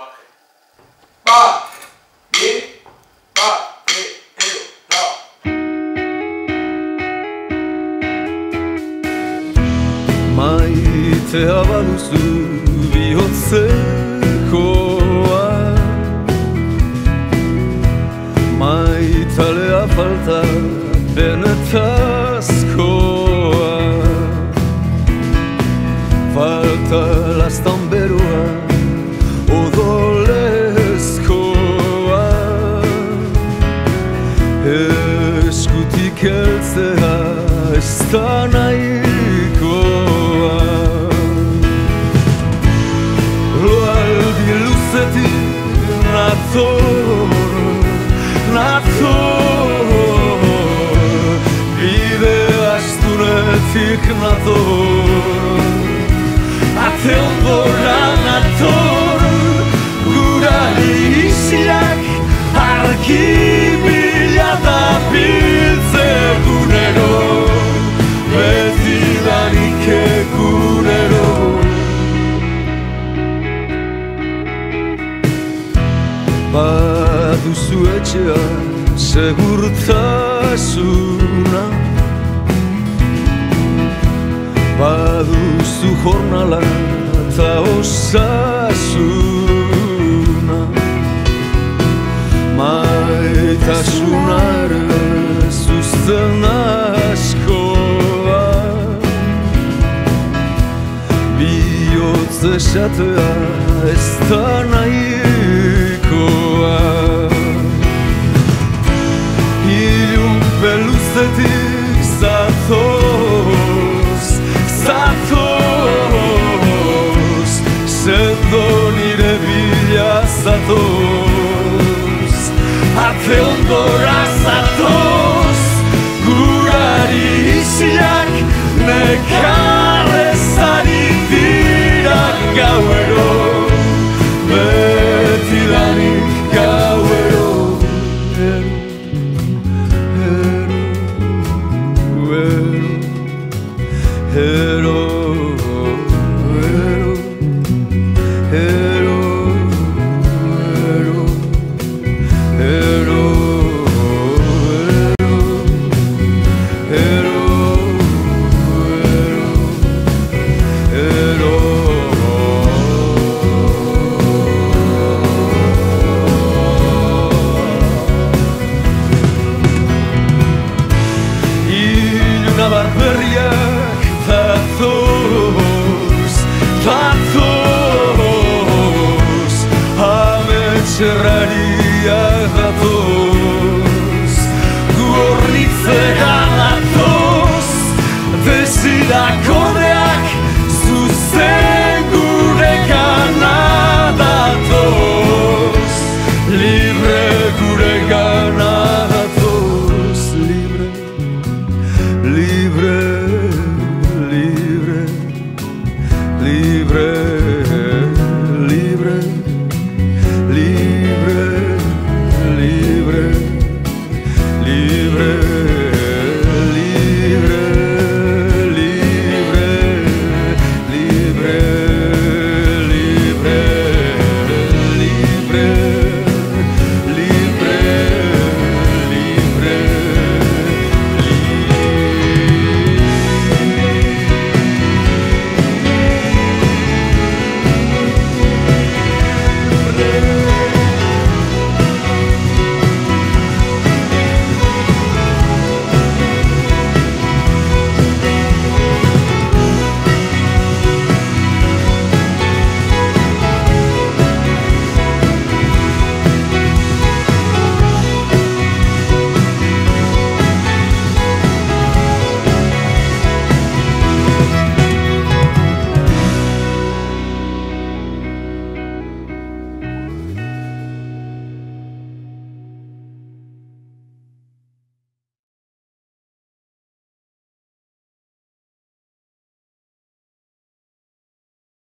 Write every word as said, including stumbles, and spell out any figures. Maite abaduzu bihotzekoa, maitalea falta benetazkoa, falta lastan berua odolezkoa, eskutik eltzea ez da nahi. Tik nator, atel bora nator, gura isiak arkibila da biltze gunero, beti danik egunero. Baduzu etxea segurtasuna, baduzu jornala eta osasuna, maitasuna ere zuzten askoa, bihotz esatea ez da nahikoa. Ilun beluzetik zatoz, zatoz, sendo nire bila zatoz, ateondora zatoz, gurari isiak neka.